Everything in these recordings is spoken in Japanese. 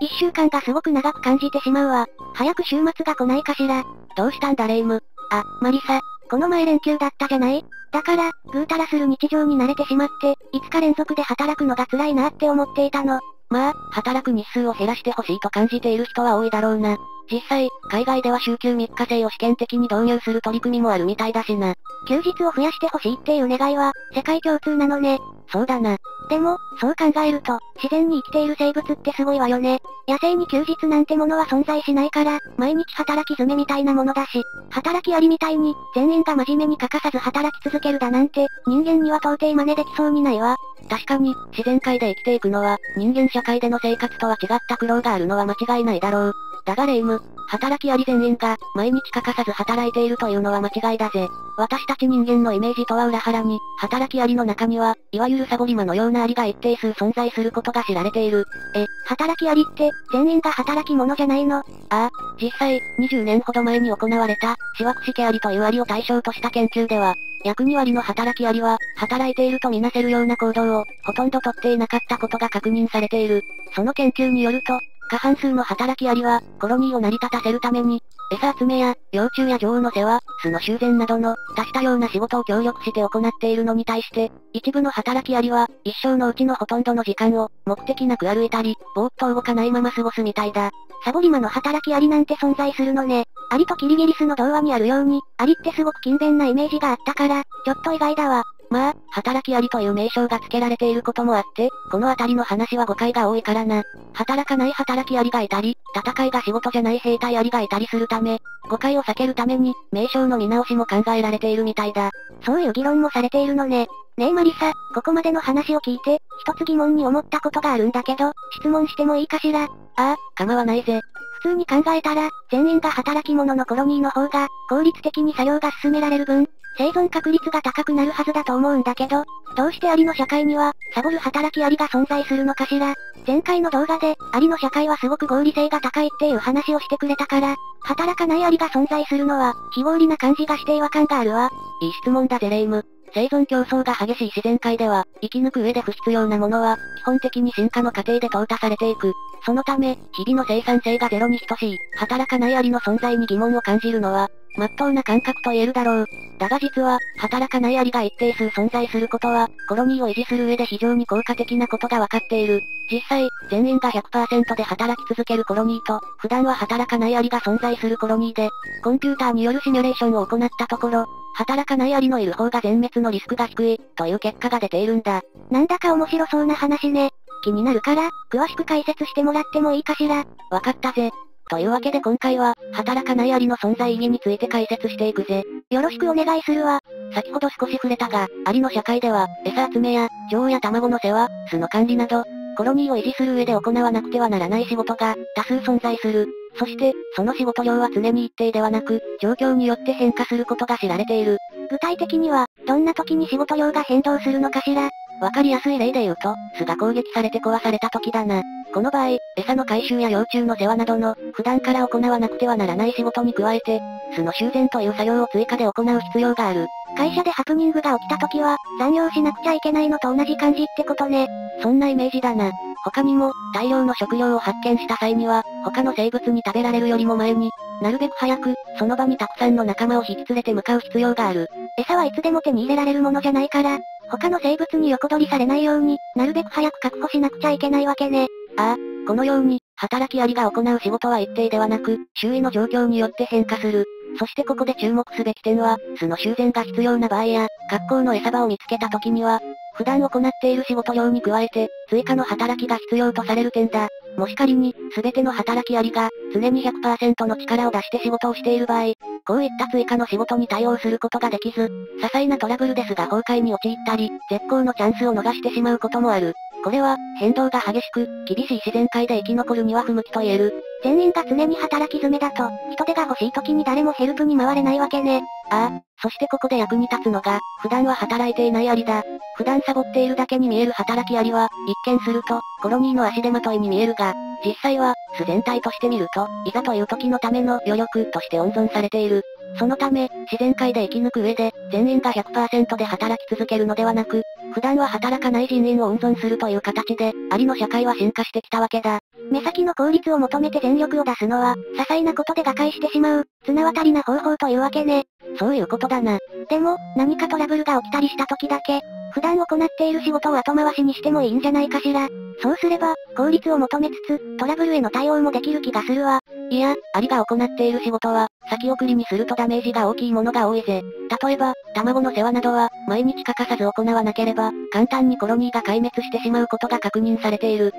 一週間がすごく長く感じてしまうわ。早く週末が来ないかしら。どうしたんだレイム。あ、マリサ。この前連休だったじゃない？だから、ぐうたらする日常に慣れてしまって、5日連続で働くのが辛いなって思っていたの。まあ、働く日数を減らしてほしいと感じている人は多いだろうな。実際、海外では週休3日制を試験的に導入する取り組みもあるみたいだしな。休日を増やしてほしいっていう願いは、世界共通なのね。そうだな。でも、そう考えると、自然に生きている生物ってすごいわよね。野生に休日なんてものは存在しないから、毎日働き詰めみたいなものだし、働きありみたいに、全員が真面目に欠かさず働き続けるだなんて、人間には到底真似できそうにないわ。確かに、自然界で生きていくのは、人間社会での生活とは違った苦労があるのは間違いないだろう。だがレイム、働きあり全員が、毎日欠かさず働いているというのは間違いだぜ。私たち人間のイメージとは裏腹に、働きありの中には、いわゆるサボリマのようなありが一定数存在することが知られている。働きありって、全員が働き者じゃないの？ああ、実際、20年ほど前に行われた、シワクシケアリというアリを対象とした研究では、約2割の働きアリは、働いているとみなせるような行動を、ほとんどとっていなかったことが確認されている。その研究によると、過半数の働きアリは、コロニーを成り立たせるために、餌集めや、幼虫や女王の世話、巣の修繕などの、多種多様な仕事を協力して行っているのに対して、一部の働きアリは、一生のうちのほとんどの時間を、目的なく歩いたり、ぼーっと動かないまま過ごすみたいだ。サボリマの働きアリなんて存在するのね。アリとキリギリスの童話にあるように、アリってすごく勤勉なイメージがあったから、ちょっと意外だわ。まあ、働きアリという名称が付けられていることもあって、このあたりの話は誤解が多いからな。働かない働きアリがいたり、戦いが仕事じゃない兵隊アリがいたりするため、誤解を避けるために、名称の見直しも考えられているみたいだ。そういう議論もされているのね。ねえマリサ、ここまでの話を聞いて、一つ疑問に思ったことがあるんだけど、質問してもいいかしら？ああ、構わないぜ。普通に考えたら、全員が働き者のコロニーの方が、効率的に作業が進められる分、生存確率が高くなるはずだと思うんだけど、どうしてアリの社会には、サボる働きアリが存在するのかしら？前回の動画で、アリの社会はすごく合理性が高いっていう話をしてくれたから、働かないアリが存在するのは、非合理な感じがして違和感があるわ。いい質問だぜレイム。生存競争が激しい自然界では、生き抜く上で不必要なものは、基本的に進化の過程で淘汰されていく。そのため、日々の生産性がゼロに等しい、働かないアリの存在に疑問を感じるのは、真っ当な感覚と言えるだろう。だが実は、働かないアリが一定数存在することは、コロニーを維持する上で非常に効果的なことが分かっている。実際、全員が 100% で働き続けるコロニーと、普段は働かないアリが存在するコロニーで、コンピューターによるシミュレーションを行ったところ、働かないアリのいる方が全滅のリスクが低い、という結果が出ているんだ。なんだか面白そうな話ね。気になるから、詳しく解説してもらってもいいかしら。わかったぜ。というわけで今回は、働かないアリの存在意義について解説していくぜ。よろしくお願いするわ。先ほど少し触れたが、アリの社会では、餌集めや、女王や卵の世話、巣の管理など、コロニーを維持する上で行わなくてはならない仕事が、多数存在する。そして、その仕事量は常に一定ではなく、状況によって変化することが知られている。具体的には、どんな時に仕事量が変動するのかしら。わかりやすい例で言うと、巣が攻撃されて壊された時だな。この場合、餌の回収や幼虫の世話などの、普段から行わなくてはならない仕事に加えて、巣の修繕という作業を追加で行う必要がある。会社でハプニングが起きた時は、残業しなくちゃいけないのと同じ感じってことね。そんなイメージだな。他にも、大量の食料を発見した際には、他の生物に食べられるよりも前に、なるべく早く、その場にたくさんの仲間を引き連れて向かう必要がある。餌はいつでも手に入れられるものじゃないから、他の生物に横取りされないように、なるべく早く確保しなくちゃいけないわけね。ああ、このように、働きアリが行う仕事は一定ではなく、周囲の状況によって変化する。そしてここで注目すべき点は、巣の修繕が必要な場合や、格好の餌場を見つけた時には、普段行っている仕事量に加えて、追加の働きが必要とされる点だ。もし仮に、すべての働きアリが、常に 100% の力を出して仕事をしている場合、こういった追加の仕事に対応することができず、些細なトラブルですが崩壊に陥ったり、絶好のチャンスを逃してしまうこともある。これは、変動が激しく、厳しい自然界で生き残るには不向きと言える。全員が常に働き詰めだと、人手が欲しい時に誰もヘルプに回れないわけね。ああ、そしてここで役に立つのが、普段は働いていないアリだ。普段サボっているだけに見える働きアリは、一見すると、コロニーの足手まといに見えるが、実際は、巣全体として見ると、いざという時のための余力として温存されている。そのため、自然界で生き抜く上で、全員が 100% で働き続けるのではなく、普段は働かない人員を温存するという形で、ありの社会は進化してきたわけだ。目先の効率を求めて全力を出すのは、些細なことで瓦解してしまう、綱渡りな方法というわけね。そういうことだな。でも、何かトラブルが起きたりした時だけ、普段行っている仕事を後回しにしてもいいんじゃないかしら。そうすれば、効率を求めつつ、トラブルへの対応もできる気がするわ。いや、アリが行っている仕事は、先送りにするとダメージが大きいものが多いぜ。例えば、卵の世話などは、毎日欠かさず行わなければ、簡単にコロニーが壊滅してしまうことが確認されている。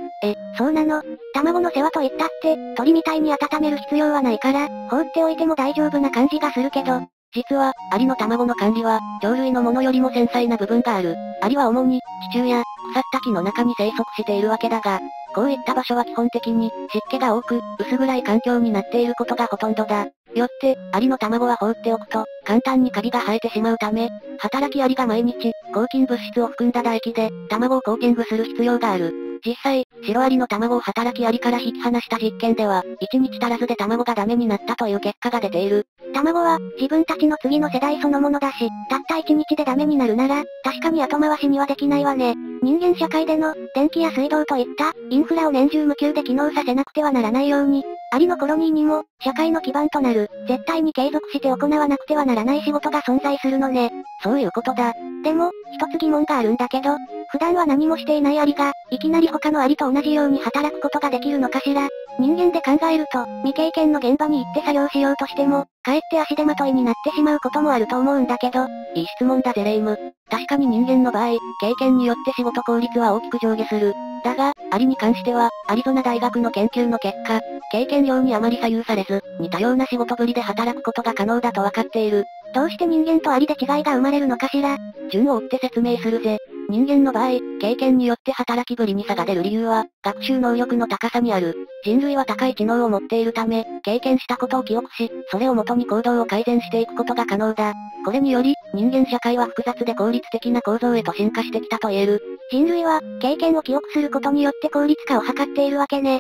そうなの？卵の世話と言ったって、鳥みたいに温める必要はないから、放っておいても大丈夫な感じがするけど。実は、アリの卵の管理は、鳥類のものよりも繊細な部分がある。アリは主に、地中や、腐った木の中に生息しているわけだが、こういった場所は基本的に、湿気が多く、薄暗い環境になっていることがほとんどだ。よって、アリの卵は放っておくと、簡単にカビが生えてしまうため、働きアリが毎日、抗菌物質を含んだ唾液で、卵をコーティングする必要がある。実際、シロアリの卵を働きアリから引き離した実験では、1日足らずで卵がダメになったという結果が出ている。卵は、自分たちの次の世代そのものだし、たった1日でダメになるなら、確かに後回しにはできないわね。人間社会での、電気や水道といった、インフラを年中無休で機能させなくてはならないように、アリのコロニーにも、社会の基盤となる、絶対に継続して行わなくてはならない仕事が存在するのね。そういうことだ。でも、一つ疑問があるんだけど、普段は何もしていないアリが、いきなり他のアリと同じように働くことができるのかしら。人間で考えると、未経験の現場に行って作業しようとしても、かえって足手まといになってしまうこともあると思うんだけど。いい質問だぜレイム。確かに人間の場合、経験によって仕事効率は大きく上下する。だが、アリに関しては、アリゾナ大学の研究の結果、経験量にあまり左右されず、似たような仕事ぶりで働くことが可能だとわかっている。どうして人間とアリで違いが生まれるのかしら。順を追って説明するぜ。人間の場合、経験によって働きぶりに差が出る理由は、学習能力の高さにある。人類は高い知能を持っているため、経験したことを記憶し、それをもとに行動を改善していくことが可能だ。これにより、人間社会は複雑で効率的な構造へと進化してきたと言える。人類は、経験を記憶することによって効率化を図っているわけね。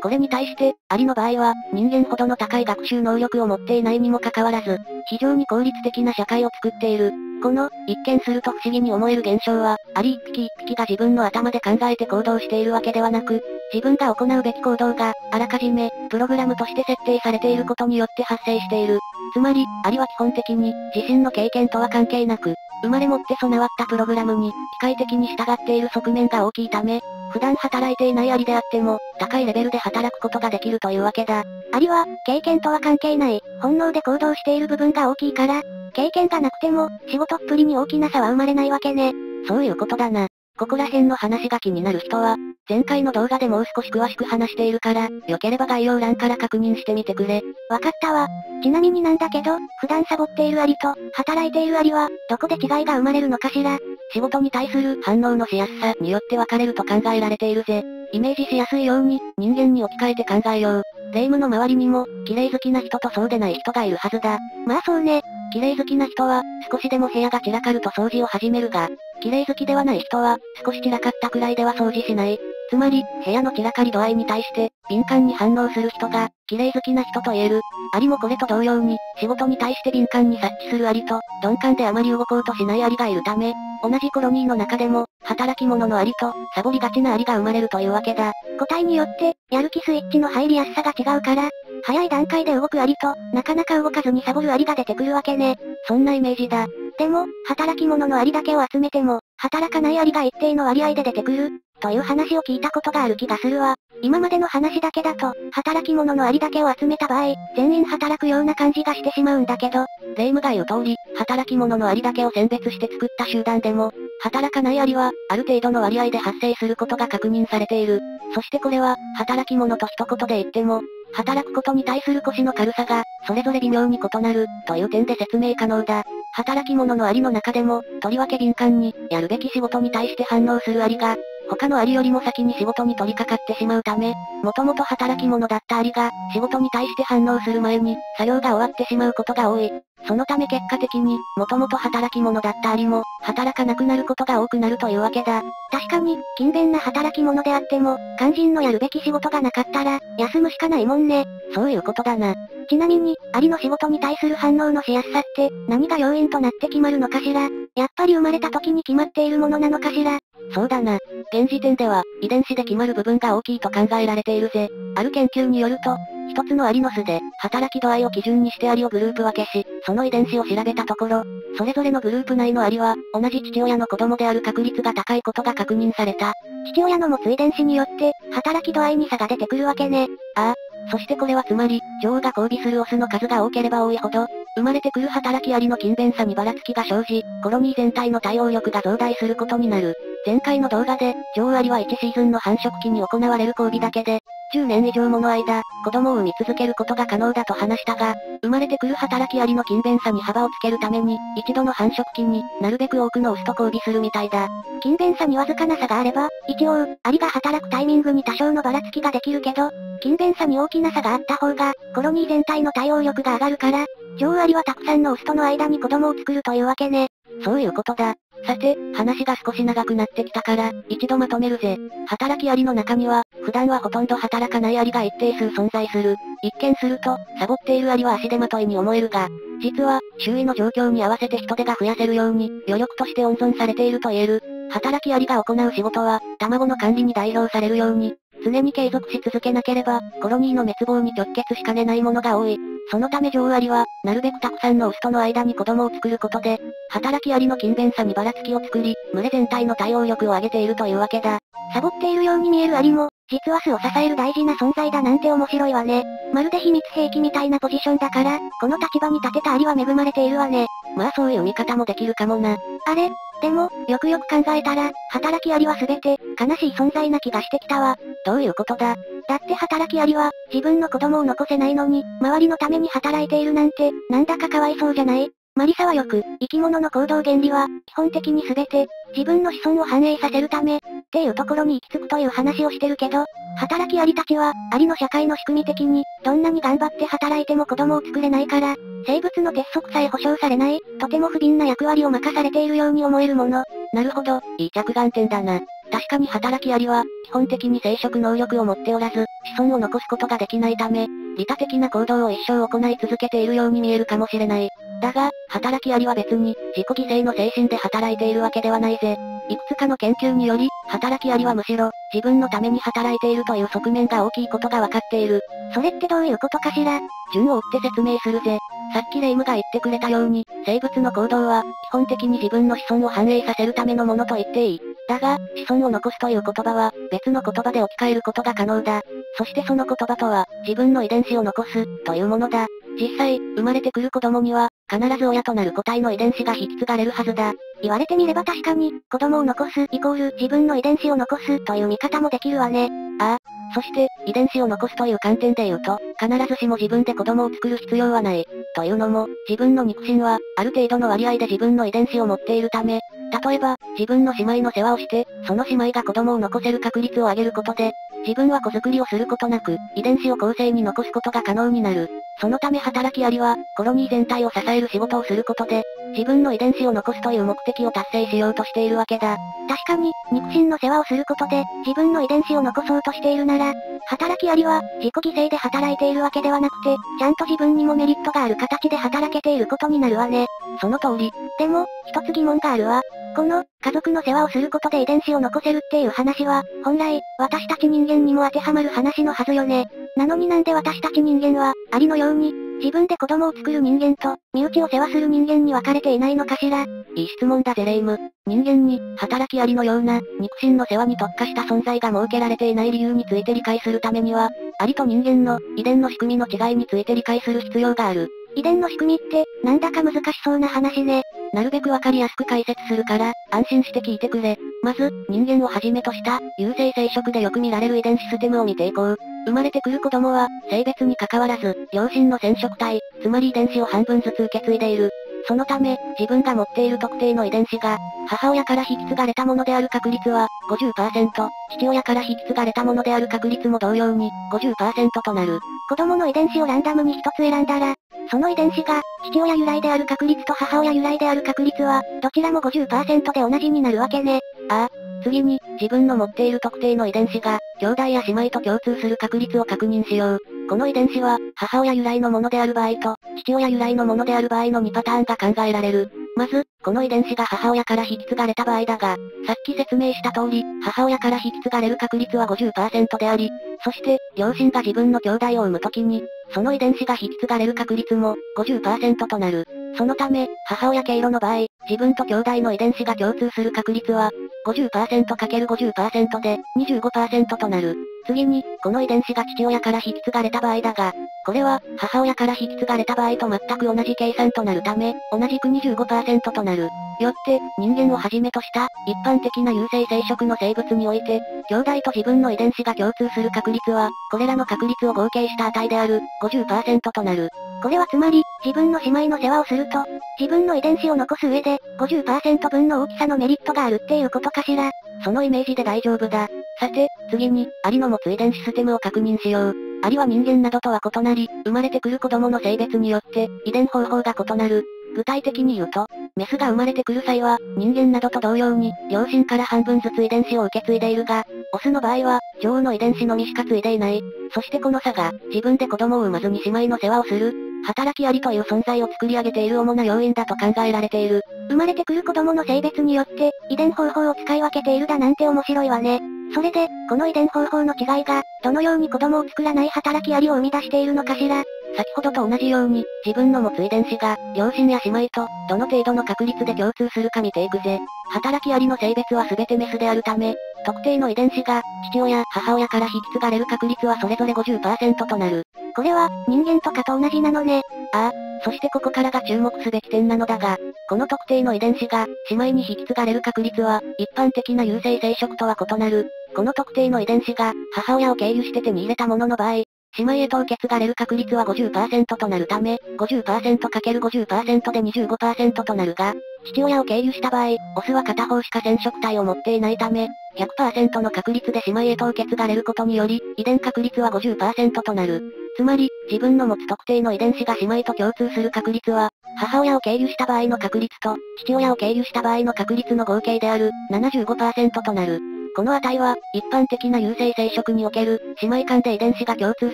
これに対して、アリの場合は、人間ほどの高い学習能力を持っていないにもかかわらず、非常に効率的な社会を作っている。この、一見すると不思議に思える現象は、アリ一匹一匹が自分の頭で考えて行動しているわけではなく、自分が行うべき行動が、あらかじめ、プログラムとして設定されていることによって発生している。つまり、アリは基本的に、自身の経験とは関係なく、生まれ持って備わったプログラムに、機械的に従っている側面が大きいため、普段働いていないアリであっても、高いレベルで働くことができるというわけだ。アリは、経験とは関係ない、本能で行動している部分が大きいから、経験がなくても、仕事っぷりに大きな差は生まれないわけね。そういうことだな。ここら辺の話が気になる人は、前回の動画でもう少し詳しく話しているから、良ければ概要欄から確認してみてくれ。わかったわ。ちなみになんだけど、普段サボっているアリと、働いているアリは、どこで違いが生まれるのかしら。仕事に対する反応のしやすさによって分かれると考えられているぜ。イメージしやすいように、人間に置き換えて考えよう。霊夢の周りにも、綺麗好きな人とそうでない人がいるはずだ。まあそうね。綺麗好きな人は、少しでも部屋が散らかると掃除を始めるが、綺麗好きではない人は、少し散らかったくらいでは掃除しない。つまり、部屋の散らかり度合いに対して、敏感に反応する人が、綺麗好きな人と言える。アリもこれと同様に、仕事に対して敏感に察知するアリと、鈍感であまり動こうとしないアリがいるため、同じコロニーの中でも、働き者のアリと、サボりがちなアリが生まれるというわけだ。個体によって、やる気スイッチの入りやすさが違うから、早い段階で動くアリと、なかなか動かずにサボるアリが出てくるわけね。そんなイメージだ。でも、働き者のアリだけを集めても、働かないアリが一定の割合で出てくる、という話を聞いたことがある気がするわ。今までの話だけだと、働き者のアリだけを集めた場合、全員働くような感じがしてしまうんだけど、霊夢が言う通り、働き者のアリだけを選別して作った集団でも、働かないアリは、ある程度の割合で発生することが確認されている。そしてこれは、働き者と一言で言っても、働くことに対する腰の軽さが、それぞれ微妙に異なる、という点で説明可能だ。働き者のアリの中でも、とりわけ敏感に、やるべき仕事に対して反応するアリが、他のアリよりも先に仕事に取り掛かってしまうため、もともと働き者だったアリが、仕事に対して反応する前に、作業が終わってしまうことが多い。そのため結果的に、もともと働き者だったアリも、働かなくなることが多くなるというわけだ。確かに、勤勉な働き者であっても、肝心のやるべき仕事がなかったら、休むしかないもんね。そういうことだな。ちなみに、アリの仕事に対する反応のしやすさって、何が要因となって決まるのかしら？やっぱり生まれた時に決まっているものなのかしら？そうだな。現時点では、遺伝子で決まる部分が大きいと考えられているぜ。ある研究によると、一つのアリの巣で、働き度合いを基準にしてアリをグループ分けし、その遺伝子を調べたところ、それぞれのグループ内のアリは、同じ父親の子供である確率が高いことが確認された。父親の持つ遺伝子によって、働き度合いに差が出てくるわけね。ああ。そしてこれはつまり、女王が交尾するオスの数が多ければ多いほど、生まれてくる働きアリの勤勉さにばらつきが生じ、コロニー全体の対応力が増大することになる。前回の動画で、女王アリは1シーズンの繁殖期に行われる交尾だけで、10年以上もの間、子供を産み続けることが可能だと話したが、生まれてくる働きアリの勤勉さに幅をつけるために、一度の繁殖期になるべく多くのオスと交尾するみたいだ。勤勉さにわずかな差があれば、一応、アリが働くタイミングに多少のばらつきができるけど、勤勉さに大きな差があった方が、コロニー全体の対応力が上がるから、女王アリはたくさんのオスとの間に子供を作るというわけね。そういうことだ。さて、話が少し長くなってきたから、一度まとめるぜ。働きアリの中には、普段はほとんど働かないアリが一定数存在する。一見すると、サボっているアリは足手まといに思えるが、実は、周囲の状況に合わせて人手が増やせるように、余力として温存されていると言える。働きアリが行う仕事は、卵の管理に代表されるように、常に継続し続けなければ、コロニーの滅亡に直結しかねないものが多い。そのため女王アリは、なるべくたくさんのオスとの間に子供を作ることで、働きアリの勤勉さにばらつきを作り、群れ全体の対応力を上げているというわけだ。サボっているように見えるアリも、実は巣を支える大事な存在だなんて面白いわね。まるで秘密兵器みたいなポジションだから、この立場に立てたアリは恵まれているわね。まあそういう見方もできるかもな。あれ？でも、よくよく考えたら、働きアリは全て、悲しい存在な気がしてきたわ。どういうことだ？だって働きアリは、自分の子供を残せないのに、周りのために働いているなんて、なんだかかわいそうじゃない？マリサはよく、生き物の行動原理は、基本的に全て、自分の子孫を繁栄させるため、っていうところに行き着くという話をしてるけど、働きアリたちは、アリの社会の仕組み的に、どんなに頑張って働いても子供を作れないから、生物の鉄則さえ保障されない、とても不憫な役割を任されているように思えるもの。なるほど、いい着眼点だな。確かに働きアリは、基本的に生殖能力を持っておらず、子孫を残すことができないため、利他的な行動を一生行い続けているように見えるかもしれない。だが、働きアリは別に、自己犠牲の精神で働いているわけではないぜ。いくつかの研究により、働きアリはむしろ、自分のために働いているという側面が大きいことがわかっている。それってどういうことかしら？順を追って説明するぜ。さっきレイムが言ってくれたように、生物の行動は、基本的に自分の子孫を繁栄させるためのものと言っていい。だが、子孫を残すという言葉は、別の言葉で置き換えることが可能だ。そしてその言葉とは、自分の遺伝子を残す、というものだ。実際、生まれてくる子供には、必ず親となる個体の遺伝子が引き継がれるはずだ。言われてみれば確かに、子供を残すイコール自分の遺伝子を残すという見方もできるわね。ああ。そして、遺伝子を残すという観点で言うと、必ずしも自分で子供を作る必要はない。というのも、自分の肉親は、ある程度の割合で自分の遺伝子を持っているため、例えば、自分の姉妹の世話をして、その姉妹が子供を残せる確率を上げることで、自分は子作りをすることなく、遺伝子を後世に残すことが可能になる。そのため働きアリは、コロニー全体を支える仕事をすることで、自分の遺伝子を残すという目的を達成しようとしているわけだ。確かに、肉親の世話をすることで、自分の遺伝子を残そうとしているなら、働きアリは、自己犠牲で働いているわけではなくて、ちゃんと自分にもメリットがある形で働けていることになるわね。その通り。でも、一つ疑問があるわ。この、家族の世話をすることで遺伝子を残せるっていう話は、本来、私たち人間にも当てはまる話のはずよね。なのになんで私たち人間は、アリのように、自分で子供を作る人間と、身内を世話する人間に分かれていないのかしら？いい質問だぜレイム。人間に、働きアリのような、肉親の世話に特化した存在が設けられていない理由について理解するためには、アリと人間の、遺伝の仕組みの違いについて理解する必要がある。遺伝の仕組みって、なんだか難しそうな話ね。なるべくわかりやすく解説するから、安心して聞いてくれ。まず、人間をはじめとした、有性生殖でよく見られる遺伝子ステムを見ていこう。生まれてくる子供は、性別に関わらず、両親の染色体、つまり遺伝子を半分ずつ受け継いでいる。そのため、自分が持っている特定の遺伝子が、母親から引き継がれたものである確率は 50%、父親から引き継がれたものである確率も同様に 50% となる。子供の遺伝子をランダムに一つ選んだら、その遺伝子が、父親由来である確率と母親由来である確率は、どちらも 50% で同じになるわけね。ああ。次に、自分の持っている特定の遺伝子が、兄弟や姉妹と共通する確率を確認しよう。この遺伝子は、母親由来のものである場合と、父親由来のものである場合の2パターンが考えられる。まず、この遺伝子が母親から引き継がれた場合だが、さっき説明した通り、母親から引き継がれる確率は 50% であり、そして、両親が自分の兄弟を産むときに、その遺伝子が引き継がれる確率も 50% となる。そのため、母親経路の場合、自分と兄弟の遺伝子が共通する確率は、50%×50% で 25% となる。次に、この遺伝子が父親から引き継がれた場合だが、これは、母親から引き継がれた場合と全く同じ計算となるため、同じく 25% となる。よって、人間をはじめとした、一般的な有性生殖の生物において、兄弟と自分の遺伝子が共通する確率は、これらの確率を合計した値である、50% となる。これはつまり、自分の姉妹の世話をすると、自分の遺伝子を残す上で、50% 分の大きさのメリットがあるっていうことかしら。そのイメージで大丈夫だ。さて、次に、アリの持つ遺伝子ステムを確認しよう。アリは人間などとは異なり、生まれてくる子供の性別によって、遺伝方法が異なる。具体的に言うと、メスが生まれてくる際は、人間などと同様に、両親から半分ずつ遺伝子を受け継いでいるが、オスの場合は、女王の遺伝子のみしか継いでいない。そしてこの差が、自分で子供を産まずに姉妹の世話をする、働きアリという存在を作り上げている主な要因だと考えられている。生まれてくる子供の性別によって、遺伝方法を使い分けているだなんて面白いわね。それで、この遺伝方法の違いが、どのように子供を作らない働きアリを生み出しているのかしら。先ほどと同じように、自分の持つ遺伝子が、両親や姉妹と、どの程度の確率で共通するか見ていくぜ。働きアリの性別は全てメスであるため、特定の遺伝子が、父親、母親から引き継がれる確率はそれぞれ 50% となる。これは、人間とかと同じなのね。ああ、そしてここからが注目すべき点なのだが、この特定の遺伝子が、姉妹に引き継がれる確率は、一般的な有性生殖とは異なる。この特定の遺伝子が、母親を経由して手に入れたものの場合、姉妹へと受け継がれる確率は 50% となるため、50%×50% で 25% となるが、父親を経由した場合、オスは片方しか染色体を持っていないため、100% の確率で姉妹へと受け継がれることにより、遺伝確率は 50% となる。つまり、自分の持つ特定の遺伝子が姉妹と共通する確率は、母親を経由した場合の確率と、父親を経由した場合の確率の合計である、75% となる。この値は、一般的な有性生殖における、姉妹間で遺伝子が共通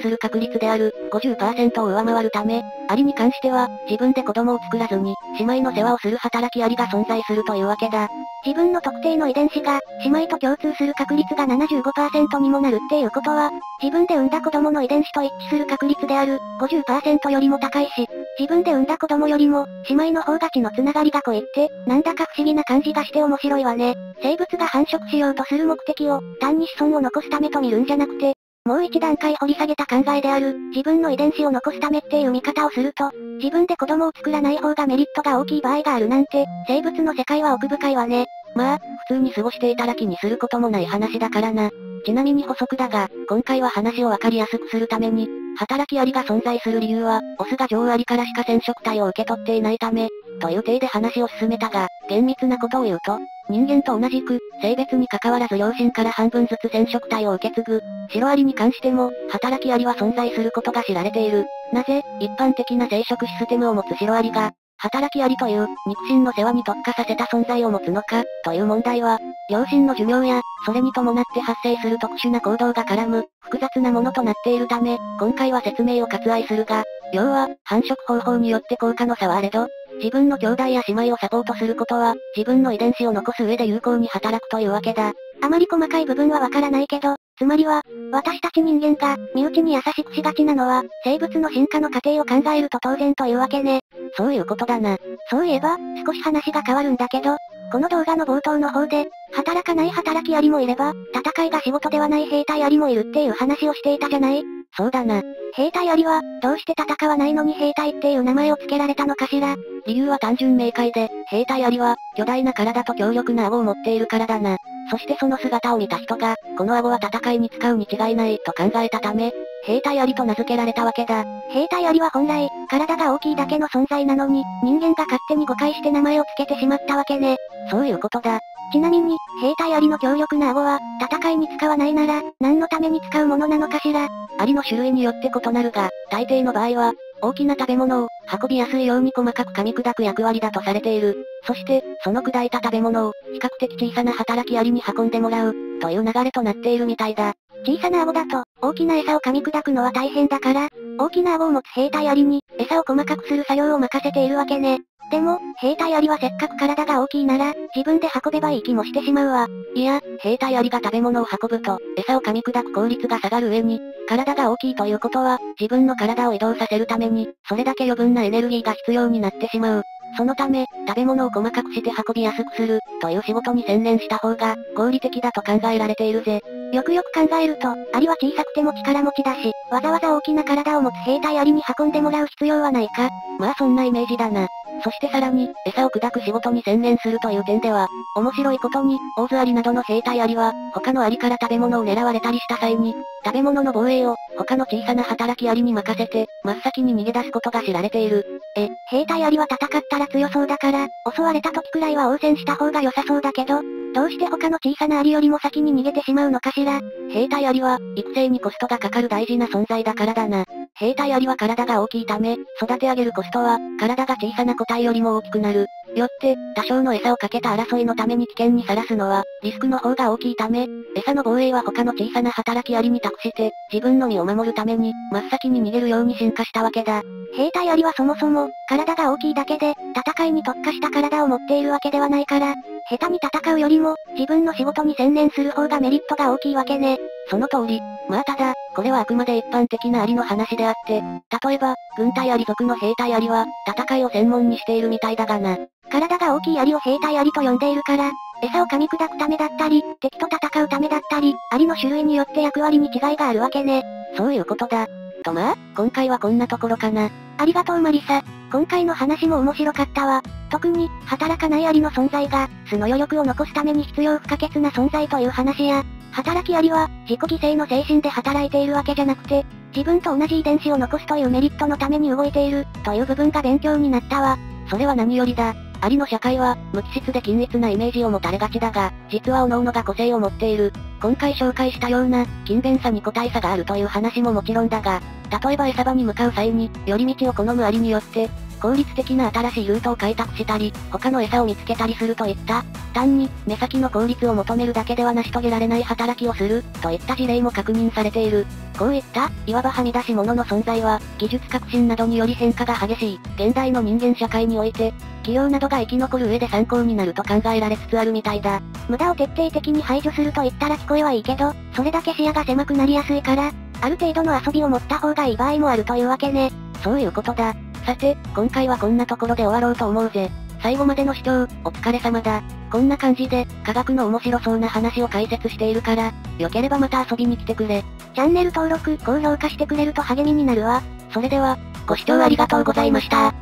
する確率である、50% を上回るため、アリに関しては、自分で子供を作らずに、姉妹の世話をする働きアリが存在するというわけだ。自分の特定の遺伝子が、姉妹と共通する確率が 75% にもなるっていうことは、自分で産んだ子供の遺伝子と一致する確率である、50% よりも高いし、自分で産んだ子供よりも、姉妹の方が血のつながりが濃いって、なんだか不思議な感じがして面白いわね。生物が繁殖しようとする目的を、単に子孫を残すためと見るんじゃなくて、もう一段階掘り下げた考えである、自分の遺伝子を残すためっていう見方をすると、自分で子供を作らない方がメリットが大きい場合があるなんて、生物の世界は奥深いわね。まあ、普通に過ごしていたら気にすることもない話だからな。ちなみに補足だが、今回は話をわかりやすくするために、働きアリが存在する理由は、オスが女王アリからしか染色体を受け取っていないため、という体で話を進めたが、厳密なことを言うと、人間と同じく、性別に関わらず両親から半分ずつ染色体を受け継ぐ、シロアリに関しても、働きアリは存在することが知られている。なぜ、一般的な生殖システムを持つシロアリが、働きアリという、肉親の世話に特化させた存在を持つのか、という問題は、両親の寿命や、それに伴って発生する特殊な行動が絡む、複雑なものとなっているため、今回は説明を割愛するが、要は、繁殖方法によって効果の差はあれど、自分の兄弟や姉妹をサポートすることは、自分の遺伝子を残す上で有効に働くというわけだ。あまり細かい部分はわからないけど、つまりは、私たち人間が、身内に優しくしがちなのは、生物の進化の過程を考えると当然というわけね。そういうことだな。そういえば、少し話が変わるんだけど、この動画の冒頭の方で、働かない働きアリもいれば、戦いが仕事ではない兵隊アリもいるっていう話をしていたじゃない？そうだな。兵隊アリは、どうして戦わないのに兵隊っていう名前を付けられたのかしら。理由は単純明快で、兵隊アリは、巨大な体と強力な顎を持っているからだな。そしてその姿を見た人が、この顎は戦いに使うに違いないと考えたため、兵隊アリと名付けられたわけだ。兵隊アリは本来、体が大きいだけの存在なのに、人間が勝手に誤解して名前を付けてしまったわけね。そういうことだ。ちなみに、兵隊アリの強力な顎は、戦いに使わないなら、何のために使うものなのかしら。アリの種類によって異なるが、大抵の場合は、大きな食べ物を、運びやすいように細かく噛み砕く役割だとされている。そして、その砕いた食べ物を、比較的小さな働きアリに運んでもらう、という流れとなっているみたいだ。小さな顎だと、大きな餌を噛み砕くのは大変だから、大きな顎を持つ兵隊アリに、餌を細かくする作業を任せているわけね。でも、兵隊アリはせっかく体が大きいなら、自分で運べばいい気もしてしまうわ。いや、兵隊アリが食べ物を運ぶと、餌を噛み砕く効率が下がる上に、体が大きいということは、自分の体を移動させるために、それだけ余分なエネルギーが必要になってしまう。そのため、食べ物を細かくして運びやすくする、という仕事に専念した方が、合理的だと考えられているぜ。よくよく考えると、アリは小さくても力持ちだし、わざわざ大きな体を持つ兵隊アリに運んでもらう必要はないか。まあそんなイメージだな。そしてさらに、餌を砕く仕事に専念するという点では、面白いことに、オオズアリなどの兵隊アリは、他のアリから食べ物を狙われたりした際に、食べ物の防衛を、他の小さな働きアリに任せて、真っ先に逃げ出すことが知られている。兵隊アリは戦ったら強そうだから、襲われた時くらいは応戦した方が良さそうだけど、どうして他の小さなアリよりも先に逃げてしまうのかしら。兵隊アリは、育成にコストがかかる大事な存在だからだな。兵隊アリは体が大きいため、育て上げるコストは、体が小さな個体よりも大きくなる。よって、多少の餌をかけた争いのために危険にさらすのは、リスクの方が大きいため、餌の防衛は他の小さな働きアリに託して、自分の身を守るために、真っ先に逃げるように進化したわけだ。兵隊アリはそもそも、体が大きいだけで、戦いに特化した体を持っているわけではないから、下手に戦うよりも、自分の仕事に専念する方がメリットが大きいわけね。その通り。まあただ、これはあくまで一般的なアリの話であって、例えば、軍隊アリ族の兵隊アリは、戦いを専門にしているみたいだがな。体が大きいアリを兵隊アリと呼んでいるから、餌を噛み砕くためだったり、敵と戦うためだったり、アリの種類によって役割に違いがあるわけね。そういうことだ。とまあ、今回はこんなところかな。ありがとうマリサ。今回の話も面白かったわ。特に、働かないアリの存在が、巣の余力を残すために必要不可欠な存在という話や、働きアリは、自己犠牲の精神で働いているわけじゃなくて、自分と同じ遺伝子を残すというメリットのために動いている、という部分が勉強になったわ。それは何よりだ。アリの社会は、無機質で均一なイメージを持たれがちだが、実は各々が個性を持っている。今回紹介したような、勤勉さに個体差があるという話ももちろんだが、例えば餌場に向かう際に、寄り道を好むアリによって、効率的な新しいルートを開拓したり、他の餌を見つけたりするといった、単に、目先の効率を求めるだけでは成し遂げられない働きをする、といった事例も確認されている。こういった、いわばはみ出し物の存在は、技術革新などにより変化が激しい、現代の人間社会において、企業などが生き残る上で参考になると考えられつつあるみたいだ。無駄を徹底的に排除すると言ったら聞こえはいいけど、それだけ視野が狭くなりやすいから、ある程度の遊びを持った方がいい場合もあるというわけね。そういうことだ。さて、今回はこんなところで終わろうと思うぜ。最後までの視聴、お疲れ様だ。こんな感じで、科学の面白そうな話を解説しているから、よければまた遊びに来てくれ。チャンネル登録、高評価してくれると励みになるわ。それでは、ご視聴ありがとうございました。